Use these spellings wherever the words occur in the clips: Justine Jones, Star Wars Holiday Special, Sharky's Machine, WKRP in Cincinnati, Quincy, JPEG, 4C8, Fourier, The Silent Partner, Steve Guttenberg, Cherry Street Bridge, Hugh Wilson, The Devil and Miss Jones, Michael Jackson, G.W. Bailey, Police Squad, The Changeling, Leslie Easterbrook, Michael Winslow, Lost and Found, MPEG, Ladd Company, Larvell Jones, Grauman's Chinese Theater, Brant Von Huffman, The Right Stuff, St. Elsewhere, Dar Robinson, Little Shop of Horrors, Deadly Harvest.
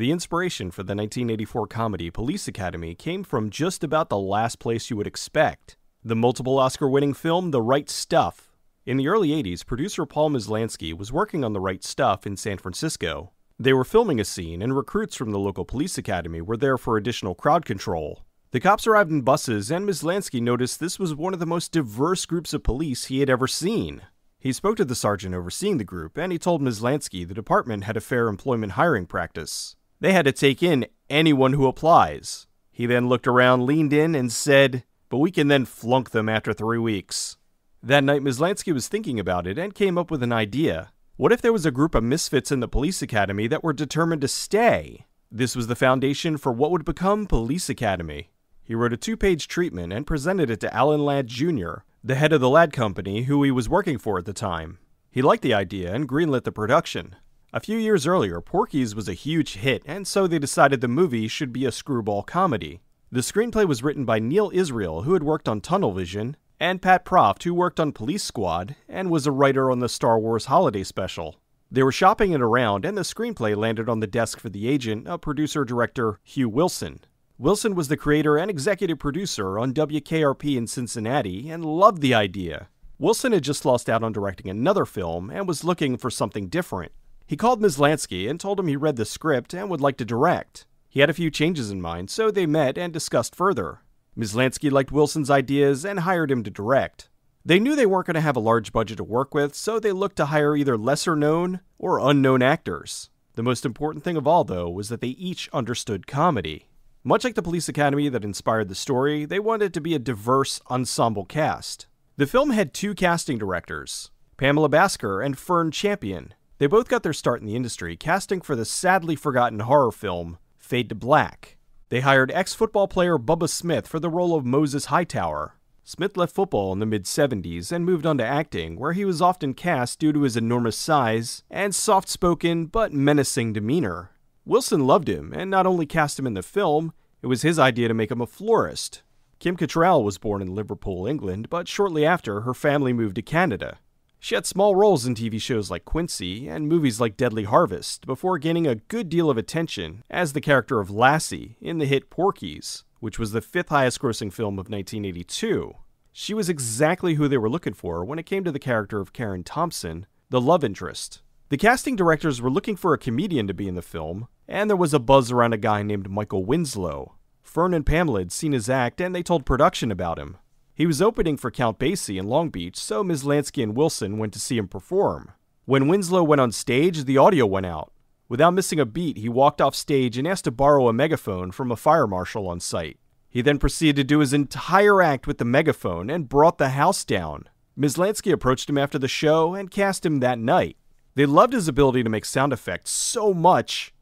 The inspiration for the 1984 comedy Police Academy came from just about the last place you would expect: the multiple Oscar-winning film The Right Stuff. In the early 80s, producer Paul Maslansky was working on The Right Stuff in San Francisco. They were filming a scene, and recruits from the local police academy were there for additional crowd control. The cops arrived in buses, and Maslansky noticed this was one of the most diverse groups of police he had ever seen. He spoke to the sergeant overseeing the group, and he told Maslansky the department had a fair employment hiring practice. They had to take in anyone who applies. He then looked around, leaned in, and said, "But we can then flunk them after 3 weeks. That night, Maslansky was thinking about it and came up with an idea. What if there was a group of misfits in the police academy that were determined to stay? This was the foundation for what would become Police Academy. He wrote a 2-page treatment and presented it to Alan Ladd Jr., the head of the Ladd Company, who he was working for at the time. He liked the idea and greenlit the production. A few years earlier, Porky's was a huge hit, and so they decided the movie should be a screwball comedy. The screenplay was written by Neil Israel, who had worked on Tunnel Vision, and Pat Proft, who worked on Police Squad and was a writer on the Star Wars Holiday Special. They were shopping it around, and the screenplay landed on the desk for the agent, a producer-director, Hugh Wilson. Wilson was the creator and executive producer on WKRP in Cincinnati and loved the idea. Wilson had just lost out on directing another film and was looking for something different. He called Maslansky and told him he read the script and would like to direct. He had a few changes in mind, so they met and discussed further. Maslansky liked Wilson's ideas and hired him to direct. They knew they weren't going to have a large budget to work with, so they looked to hire either lesser-known or unknown actors. The most important thing of all, though, was that they each understood comedy. Much like the Police Academy that inspired the story, they wanted it to be a diverse ensemble cast. The film had 2 casting directors, Pamela Basker and Fern Champion. They both got their start in the industry, casting for the sadly forgotten horror film, Fade to Black. They hired ex-football player Bubba Smith for the role of Moses Hightower. Smith left football in the mid-70s and moved on to acting, where he was often cast due to his enormous size and soft-spoken but menacing demeanor. Wilson loved him, and not only cast him in the film, it was his idea to make him a florist. Kim Cattrall was born in Liverpool, England, but shortly after, her family moved to Canada. She had small roles in TV shows like Quincy and movies like Deadly Harvest before gaining a good deal of attention as the character of Lassie in the hit Porky's, which was the 5th highest-grossing film of 1982. She was exactly who they were looking for when it came to the character of Karen Thompson, the love interest. The casting directors were looking for a comedian to be in the film, and there was a buzz around a guy named Michael Winslow. Fern and Pamela had seen his act, and they told production about him. He was opening for Count Basie in Long Beach, so Maslansky and Wilson went to see him perform. When Winslow went on stage, the audio went out. Without missing a beat, he walked off stage and asked to borrow a megaphone from a fire marshal on site. He then proceeded to do his entire act with the megaphone and brought the house down. Maslansky approached him after the show and cast him that night. They loved his ability to make sound effects so much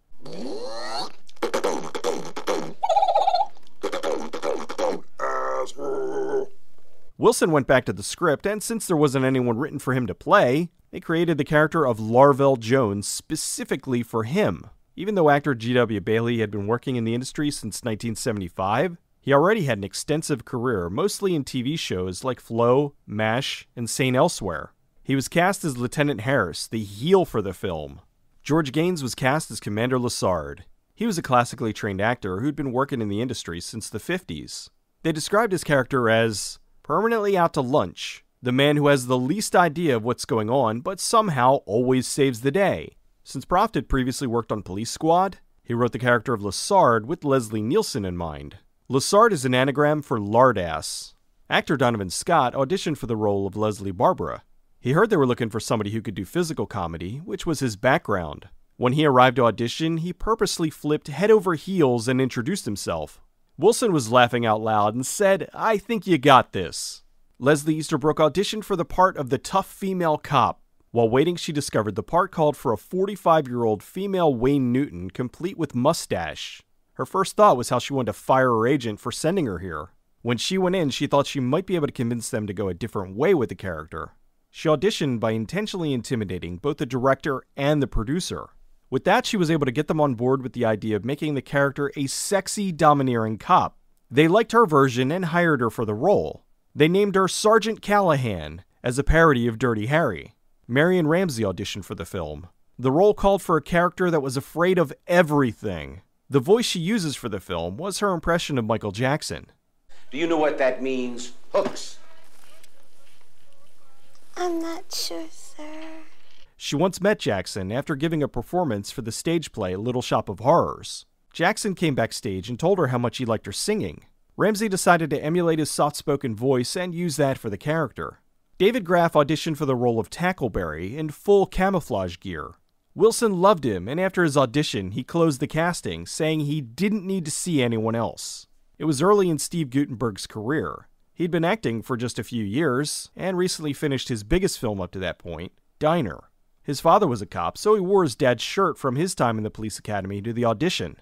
Wilson went back to the script, and since there wasn't anyone written for him to play, they created the character of Larvell Jones specifically for him. Even though actor G.W. Bailey had been working in the industry since 1975, he already had an extensive career, mostly in TV shows like Flo, M.A.S.H., and St. Elsewhere. He was cast as Lieutenant Harris, the heel for the film. George Gaynes was cast as Commander Lassard. He was a classically trained actor who'd been working in the industry since the 50s. They described his character as permanently out to lunch, the man who has the least idea of what's going on, but somehow always saves the day. Since Proft had previously worked on Police Squad, he wrote the character of Lassard with Leslie Nielsen in mind. Lassard is an anagram for lardass. Actor Donovan Scott auditioned for the role of Leslie Barbara. He heard they were looking for somebody who could do physical comedy, which was his background. When he arrived to audition, he purposely flipped head over heels and introduced himself. Wilson was laughing out loud and said, "I think you got this." Leslie Easterbrook auditioned for the part of the tough female cop. While waiting, she discovered the part called for a 45-year-old female Wayne Newton, complete with mustache. Her first thought was how she wanted to fire her agent for sending her here. When she went in, she thought she might be able to convince them to go a different way with the character. She auditioned by intentionally intimidating both the director and the producer. With that, she was able to get them on board with the idea of making the character a sexy, domineering cop. They liked her version and hired her for the role. They named her Sergeant Callahan, as a parody of Dirty Harry. Marion Ramsey auditioned for the film. The role called for a character that was afraid of everything. The voice she uses for the film was her impression of Michael Jackson. Do you know what that means? Hooks. I'm not sure, sir. She once met Jackson after giving a performance for the stage play Little Shop of Horrors. Jackson came backstage and told her how much he liked her singing. Ramsey decided to emulate his soft-spoken voice and use that for the character. David Graf auditioned for the role of Tackleberry in full camouflage gear. Wilson loved him, and after his audition, he closed the casting, saying he didn't need to see anyone else. It was early in Steve Guttenberg's career. He'd been acting for just a few years, and recently finished his biggest film up to that point, Diner. His father was a cop, so he wore his dad's shirt from his time in the Police Academy to the audition.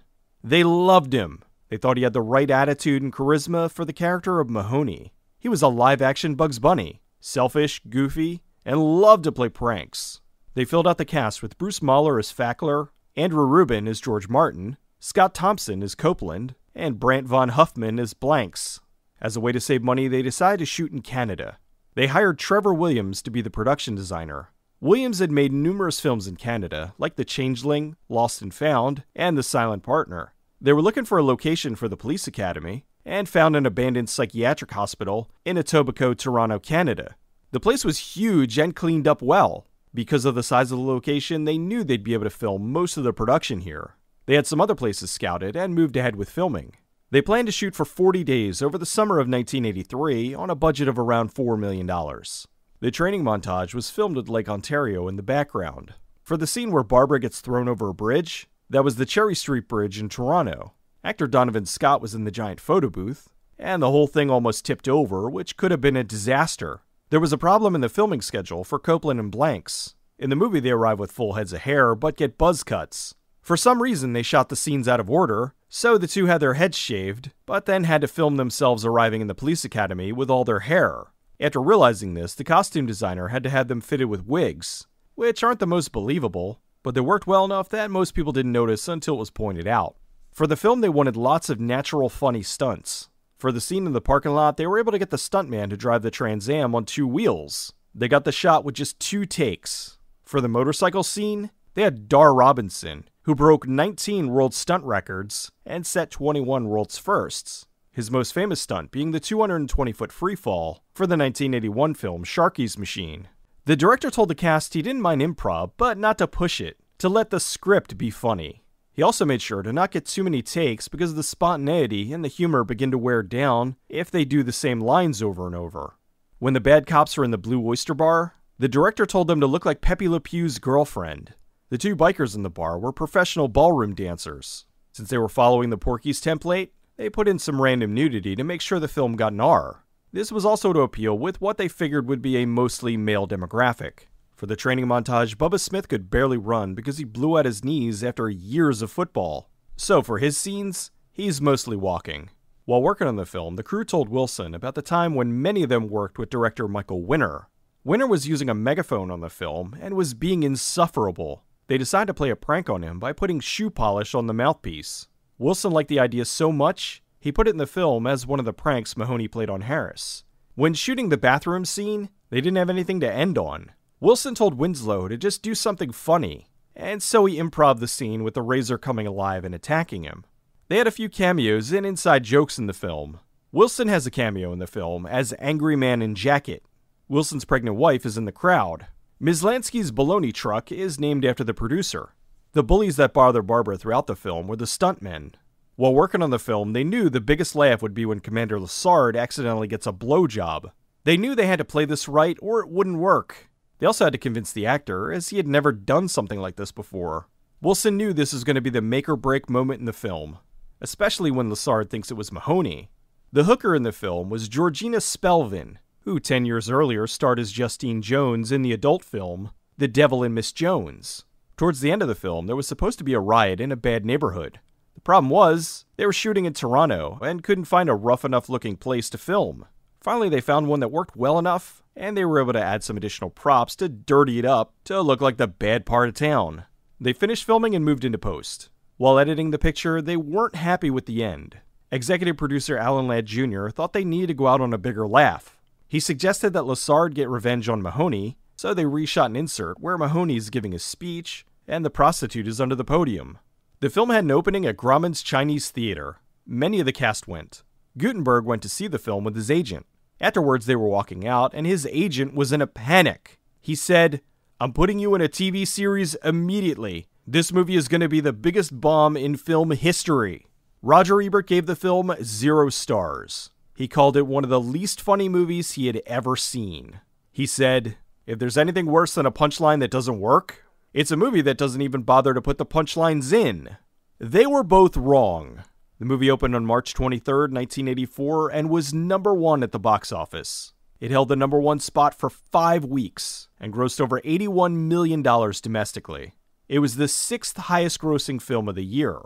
They loved him. They thought he had the right attitude and charisma for the character of Mahoney. He was a live-action Bugs Bunny, selfish, goofy, and loved to play pranks. They filled out the cast with Bruce Mahler as Fackler, Andrew Rubin as George Martin, Scott Thompson as Copeland, and Brant von Huffman as Blanks. As a way to save money, they decided to shoot in Canada. They hired Trevor Williams to be the production designer. Williams had made numerous films in Canada, like The Changeling, Lost and Found, and The Silent Partner. They were looking for a location for the Police Academy, and found an abandoned psychiatric hospital in Etobicoke, Toronto, Canada. The place was huge and cleaned up well. Because of the size of the location, they knew they'd be able to film most of the production here. They had some other places scouted and moved ahead with filming. They planned to shoot for 40 days over the summer of 1983 on a budget of around $4 million. The training montage was filmed at Lake Ontario in the background. For the scene where Barbara gets thrown over a bridge, that was the Cherry Street Bridge in Toronto. Actor Donovan Scott was in the giant photo booth, and the whole thing almost tipped over, which could have been a disaster. There was a problem in the filming schedule for Copeland and Blanks. In the movie, they arrive with full heads of hair, but get buzz cuts. For some reason, they shot the scenes out of order, so the two had their heads shaved, but then had to film themselves arriving in the Police Academy with all their hair. After realizing this, the costume designer had to have them fitted with wigs, which aren't the most believable, but they worked well enough that most people didn't notice until it was pointed out. For the film, they wanted lots of natural, funny stunts. For the scene in the parking lot, they were able to get the stuntman to drive the Trans Am on two wheels. They got the shot with just two takes. For the motorcycle scene, they had Dar Robinson, who broke 19 world stunt records and set 21 world's firsts. His most famous stunt being the 220-foot freefall for the 1981 film Sharky's Machine. The director told the cast he didn't mind improv, but not to push it, to let the script be funny. He also made sure to not get too many takes because the spontaneity and the humor begin to wear down if they do the same lines over and over. When the bad cops are in the Blue Oyster Bar, the director told them to look like Pepe Le Pew's girlfriend. The two bikers in the bar were professional ballroom dancers. Since they were following the Porky's template, they put in some random nudity to make sure the film got an R. This was also to appeal with what they figured would be a mostly male demographic. For the training montage, Bubba Smith could barely run because he blew out his knees after years of football. So for his scenes, he's mostly walking. While working on the film, the crew told Wilson about the time when many of them worked with director Michael Winner. Winner was using a megaphone on the film and was being insufferable. They decided to play a prank on him by putting shoe polish on the mouthpiece. Wilson liked the idea so much, he put it in the film as one of the pranks Mahoney played on Harris. When shooting the bathroom scene, they didn't have anything to end on. Wilson told Winslow to just do something funny, and so he improved the scene with the razor coming alive and attacking him. They had a few cameos and inside jokes in the film. Wilson has a cameo in the film as Angry Man in Jacket. Wilson's pregnant wife is in the crowd. Maslansky's baloney truck is named after the producer. The bullies that bother Barbara throughout the film were the stuntmen. While working on the film, they knew the biggest laugh would be when Commander Lassard accidentally gets a blowjob. They knew they had to play this right or it wouldn't work. They also had to convince the actor, as he had never done something like this before. Wilson knew this was going to be the make-or-break moment in the film, especially when Lassard thinks it was Mahoney. The hooker in the film was Georgina Spelvin, who 10 years earlier starred as Justine Jones in the adult film The Devil and Miss Jones. Towards the end of the film, there was supposed to be a riot in a bad neighborhood. The problem was, they were shooting in Toronto and couldn't find a rough enough looking place to film. Finally, they found one that worked well enough, and they were able to add some additional props to dirty it up to look like the bad part of town. They finished filming and moved into post. While editing the picture, they weren't happy with the end. Executive producer Alan Ladd Jr. thought they needed to go out on a bigger laugh. He suggested that Lassard get revenge on Mahoney, so they reshot an insert where Mahoney's giving a speech, and the prostitute is under the podium. The film had an opening at Grauman's Chinese Theater. Many of the cast went. Guttenberg went to see the film with his agent. Afterwards, they were walking out, and his agent was in a panic. He said, "I'm putting you in a TV series immediately. This movie is going to be the biggest bomb in film history." Roger Ebert gave the film 0 stars. He called it one of the least funny movies he had ever seen. He said, "If there's anything worse than a punchline that doesn't work, it's a movie that doesn't even bother to put the punchlines in." They were both wrong. The movie opened on March 23, 1984, and was #1 at the box office. It held the #1 spot for 5 weeks and grossed over $81 million domestically. It was the 6th highest-grossing film of the year.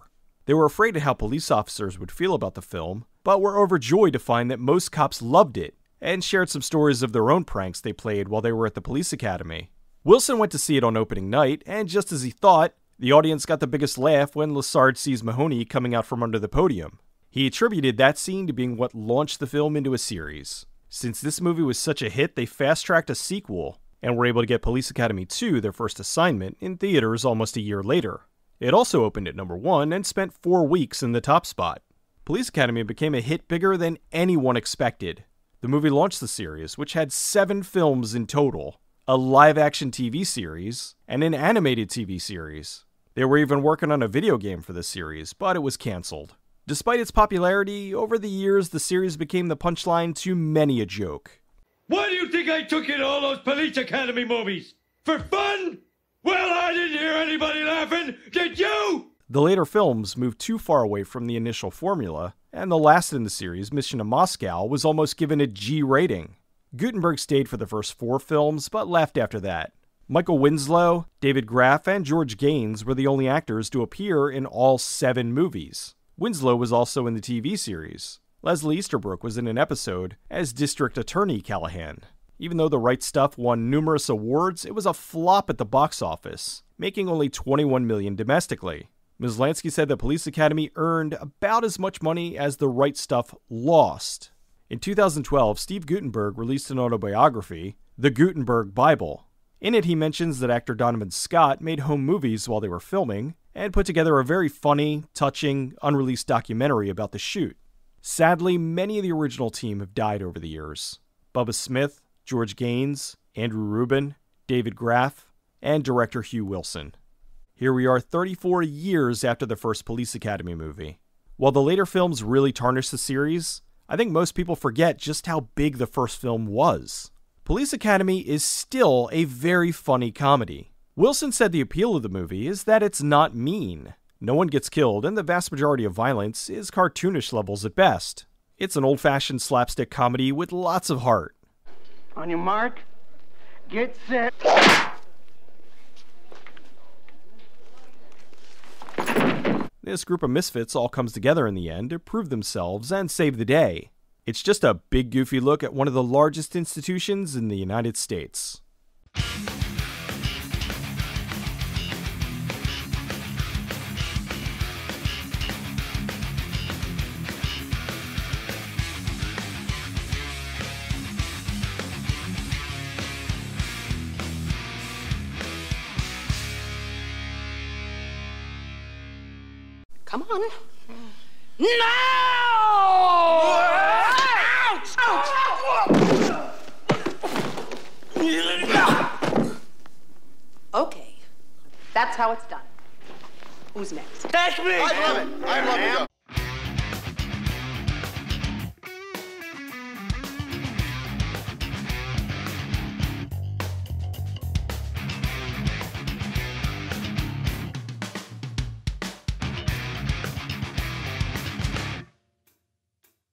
They were afraid of how police officers would feel about the film, but were overjoyed to find that most cops loved it and shared some stories of their own pranks they played while they were at the police academy. Wilson went to see it on opening night, and just as he thought, the audience got the biggest laugh when Lassard sees Mahoney coming out from under the podium. He attributed that scene to being what launched the film into a series. Since this movie was such a hit, they fast-tracked a sequel and were able to get Police Academy 2, their first assignment, in theaters almost a year later. It also opened at #1 and spent 4 weeks in the top spot. Police Academy became a hit bigger than anyone expected. The movie launched the series, which had 7 films in total, a live-action TV series, and an animated TV series. They were even working on a video game for this series, but it was canceled. Despite its popularity, over the years the series became the punchline to many a joke. "Why do you think I took in all those Police Academy movies? For fun? Well, I didn't hear anybody laughing, did you?" The later films moved too far away from the initial formula, and the last in the series, Mission to Moscow, was almost given a G rating. Guttenberg stayed for the first 4 films, but left after that. Michael Winslow, David Graf, and George Gaynes were the only actors to appear in all 7 movies. Winslow was also in the TV series. Leslie Easterbrook was in an episode as District Attorney Callahan. Even though The Right Stuff won numerous awards, it was a flop at the box office, making only $21 million domestically. Maslansky said the Police Academy earned about as much money as The Right Stuff lost. In 2012, Steve Guttenberg released an autobiography, The Guttenberg Bible. In it, he mentions that actor Donovan Scott made home movies while they were filming and put together a very funny, touching, unreleased documentary about the shoot. Sadly, many of the original team have died over the years. Bubba Smith, George Gaynes, Andrew Rubin, David Graf, and director Hugh Wilson. Here we are 34 years after the first Police Academy movie. While the later films really tarnished the series, I think most people forget just how big the first film was. Police Academy is still a very funny comedy. Wilson said the appeal of the movie is that it's not mean. No one gets killed, and the vast majority of violence is cartoonish levels at best. It's an old-fashioned slapstick comedy with lots of heart. "On your mark, get set." This group of misfits all comes together in the end to prove themselves and save the day. It's just a big goofy look at one of the largest institutions in the United States. Come on. No! Okay, that's how it's done. Who's next? That's me! I love it! I love it!